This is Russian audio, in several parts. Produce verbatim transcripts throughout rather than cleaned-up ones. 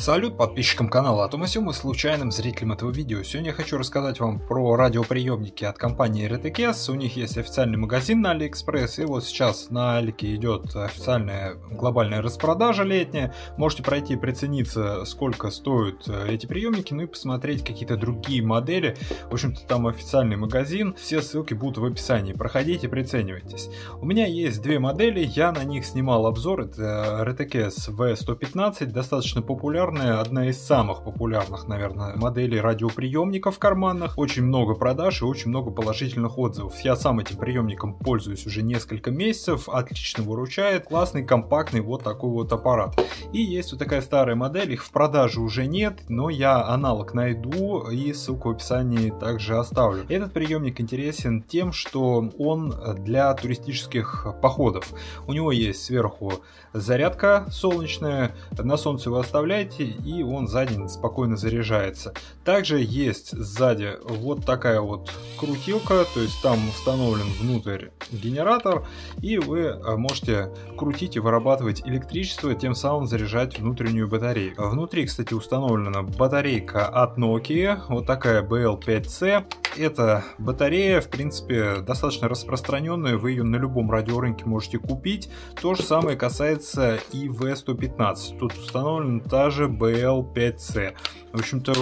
Салют подписчикам канала, а то мы всем и случайным зрителям этого видео. Сегодня я хочу рассказать вам про радиоприемники от компании Retekess. У них есть официальный магазин на AliExpress, и вот сейчас на Алике идет официальная глобальная распродажа летняя. Можете пройти, прицениться, сколько стоят эти приемники, ну и посмотреть какие-то другие модели. В общем-то, там официальный магазин, все ссылки будут в описании. Проходите, приценивайтесь. У меня есть две модели, я на них снимал обзор. Это Retekess вэ сто пятнадцать, достаточно популярный. Одна из самых популярных, наверное, моделей радиоприемников карманных. Очень много продаж и очень много положительных отзывов. Я сам этим приемником пользуюсь уже несколько месяцев. Отлично выручает. Классный, компактный вот такой вот аппарат. И есть вот такая старая модель. Их в продаже уже нет, но я аналог найду и ссылку в описании также оставлю. Этот приемник интересен тем, что он для туристических походов. У него есть сверху зарядка солнечная. На солнце его оставляете, и он за день спокойно заряжается. Также есть сзади вот такая вот крутилка, то есть там установлен внутрь генератор, и вы можете крутить и вырабатывать электричество, тем самым заряжать внутреннюю батарею. Внутри, кстати, установлена батарейка от Nokia, вот такая бэ эл пять цэ. Эта батарея, в принципе, достаточно распространенная, вы ее на любом радиорынке можете купить. То же самое касается и вэ сто пятнадцать, тут установлена та же бэ эл пять цэ. В общем-то,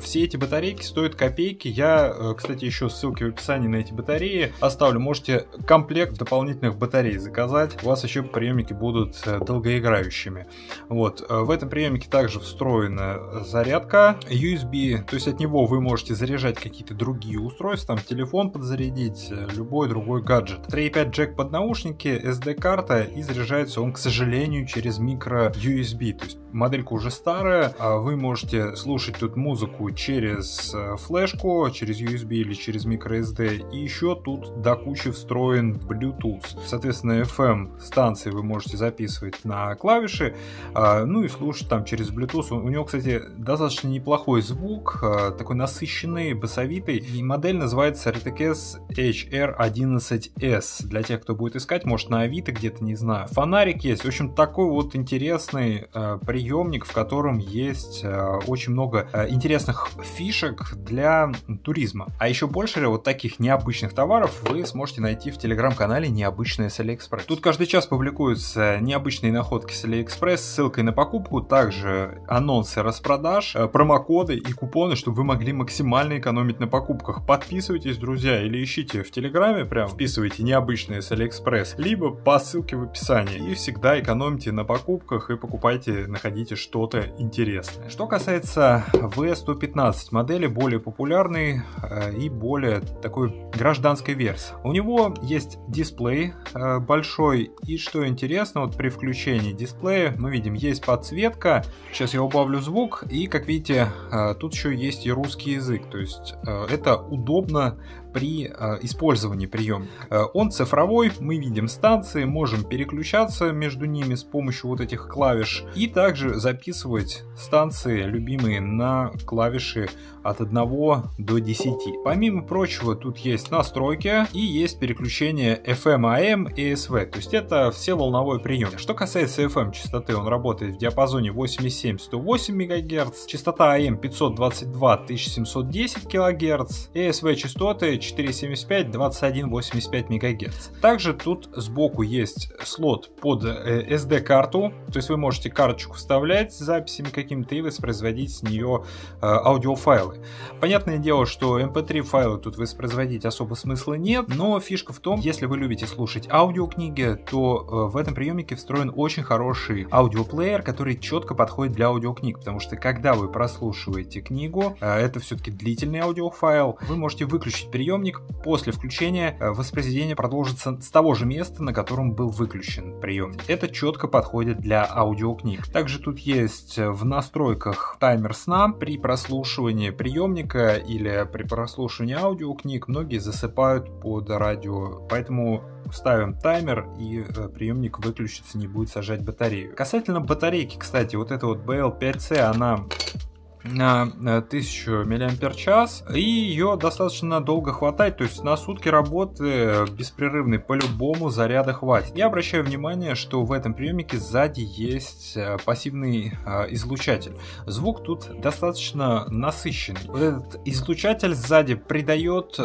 все эти батарейки стоят копейки. Я, кстати, еще ссылки в описании на эти батареи оставлю. Можете комплект дополнительных батарей заказать. У вас еще приемники будут долгоиграющими. Вот. В этом приемнике также встроена зарядка ю эс би. То есть от него вы можете заряжать какие-то другие устройства. Там телефон подзарядить, любой другой гаджет. три и пять джек под наушники, эс ди-карта. И заряжается он, к сожалению, через микро ю эс би. То есть моделька уже старая. Вы можете слушать тут музыку. Музыку через флешку, через ю эс би или через microSD. И еще тут до кучи встроен Bluetooth. Соответственно, эф эм станции вы можете записывать на клавиши, ну и слушать там через Bluetooth. У него, кстати, достаточно неплохой звук, такой насыщенный, басовитый. И модель называется Retekess эйч эр одиннадцать эс. Для тех, кто будет искать, может, на Авито где-то, не знаю. Фонарик есть. В общем, такой вот интересный приемник, в котором есть очень много интересных интересных фишек для туризма. А еще больше вот таких необычных товаров вы сможете найти в телеграм-канале «Необычные с AliExpress». Тут каждый час публикуются необычные находки с AliExpress с ссылкой на покупку, также анонсы распродаж, промокоды и купоны, чтобы вы могли максимально экономить на покупках. Подписывайтесь, друзья, или ищите в телеграме, прям вписывайте «Необычные с AliExpress», либо по ссылке в описании. И всегда экономьте на покупках и покупайте, находите что-то интересное. Что касается вэ эс сто пятнадцать модели, более популярной э, и более такой гражданской версии. У него есть дисплей э, большой, и что интересно, вот при включении дисплея мы видим, есть подсветка. Сейчас я убавлю звук, и как видите, э, тут еще есть и русский язык, то есть э, это удобно при э, использовании приемника. Э, он цифровой, мы видим станции, можем переключаться между ними с помощью вот этих клавиш, и также записывать станции любимые на клавиши от одного до десяти. Помимо прочего, тут есть настройки и есть переключение эф эм, эй эм и эс ви, то есть это все волновой прием. Что касается эф эм частоты, он работает в диапазоне восемьдесят семь — сто восемь мегагерц, частота эй эм пятьсот двадцать два — тысяча семьсот десять килогерц, эс ви частоты четыреста семьдесят пять — двадцать один восемьдесят пять мегагерц. Также тут сбоку есть слот под эс ди карту, то есть вы можете карточку вставлять с записями какими-то и воспроизводить с нее аудиофайлы. Понятное дело, что эм пэ три файлы тут воспроизводить особо смысла нет, но фишка в том, если вы любите слушать аудиокниги, то в этом приемнике встроен очень хороший аудиоплеер, который четко подходит для аудиокниг, потому что когда вы прослушиваете книгу, это все-таки длительный аудиофайл, вы можете выключить приемник, после включения воспроизведение продолжится с того же места, на котором был выключен приемник. Это четко подходит для аудиокниг. Также тут есть в настройках таймер сна. При прослушивании приемника или при прослушивании аудиокниг многие засыпают под радио, поэтому ставим таймер, и приемник выключится, не будет сажать батарею. Касательно батарейки, кстати, вот эта вот бэ эл пять цэ, она на тысячу миллиампер-час, и ее достаточно долго хватает, то есть на сутки работы беспрерывной по-любому заряда хватит. Я обращаю внимание, что в этом приемнике сзади есть пассивный излучатель. Звук тут достаточно насыщенный. Вот этот излучатель сзади придает,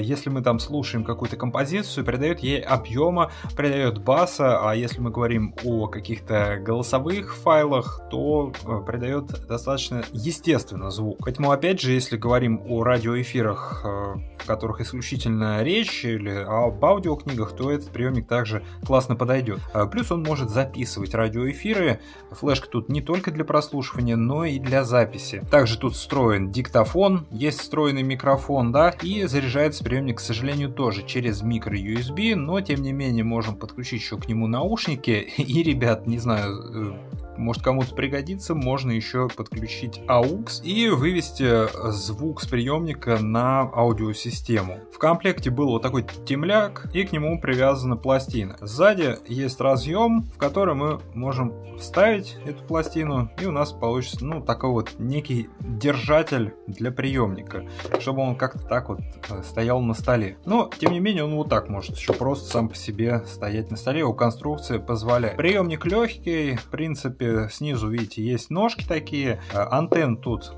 если мы там слушаем какую-то композицию, придает ей объема, придает баса, а если мы говорим о каких-то голосовых файлах, то придает достаточно естественный естественно звук. Поэтому, опять же, если говорим о радиоэфирах, в которых исключительно речь, или об аудиокнигах, то этот приемник также классно подойдет. Плюс он может записывать радиоэфиры. Флешка тут не только для прослушивания, но и для записи. Также тут встроен диктофон, есть встроенный микрофон, да, и заряжается приемник, к сожалению, тоже через микро-ю эс би, но, тем не менее, можем подключить еще к нему наушники. И, ребят, не знаю, может кому-то пригодится, можно еще подключить а у икс и вывести звук с приемника на аудиосистему. В комплекте был вот такой темляк, и к нему привязана пластина. Сзади есть разъем, в который мы можем вставить эту пластину, и у нас получится, ну, такой вот некий держатель для приемника, чтобы он как-то так вот стоял на столе. Но, тем не менее, он вот так может еще просто сам по себе стоять на столе, его конструкция позволяет. Приемник легкий, в принципе, снизу, видите, есть ножки такие, антенна тут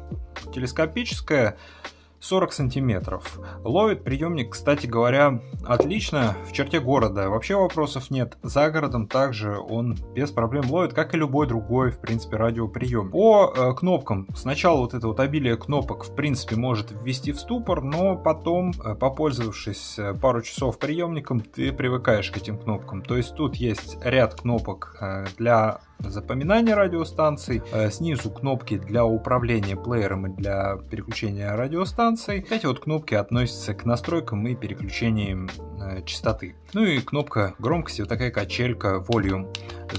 телескопическая, сорок сантиметров. Ловит приемник, кстати говоря, отлично в черте города. Вообще вопросов нет. За городом также он без проблем ловит, как и любой другой, в принципе, радиоприемник. По э, кнопкам. Сначала вот это вот обилие кнопок, в принципе, может ввести в ступор, но потом, э, попользовавшись пару часов приемником, ты привыкаешь к этим кнопкам. То есть тут есть ряд кнопок э, для запоминание радиостанций, снизу кнопки для управления плеером и для переключения радиостанций. Эти вот кнопки относятся к настройкам и переключениям частоты. Ну и кнопка громкости, вот такая качелька volume.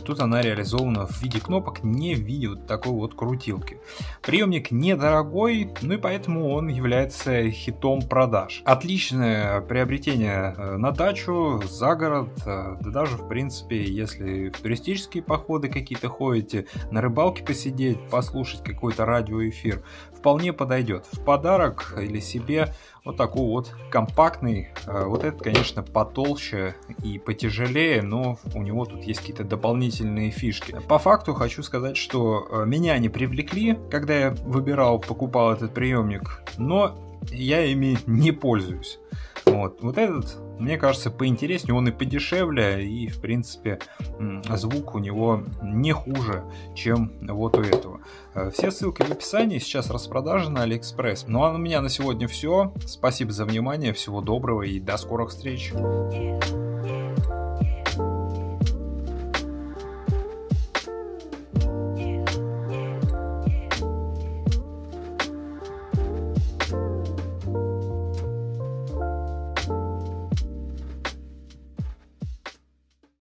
Тут она реализована в виде кнопок, не в виде вот такой вот крутилки. Приемник недорогой, ну и поэтому он является хитом продаж. Отличное приобретение на дачу, за город, да даже в принципе, если в туристические походы какие-то ходите, на рыбалке посидеть, послушать какой-то радиоэфир, вполне подойдет. В подарок или себе вот такой вот компактный, вот этот, конечно, потолще и потяжелее, но у него тут есть какие-то дополнительные фишки. По факту хочу сказать, что меня они привлекли, когда я выбирал, покупал этот приемник, но я ими не пользуюсь. Вот, вот этот, мне кажется, поинтереснее, он и подешевле, и, в принципе, звук у него не хуже, чем вот у этого. Все ссылки в описании, сейчас распродажи на AliExpress. Ну а у меня на сегодня все. Спасибо за внимание, всего доброго и до скорых встреч.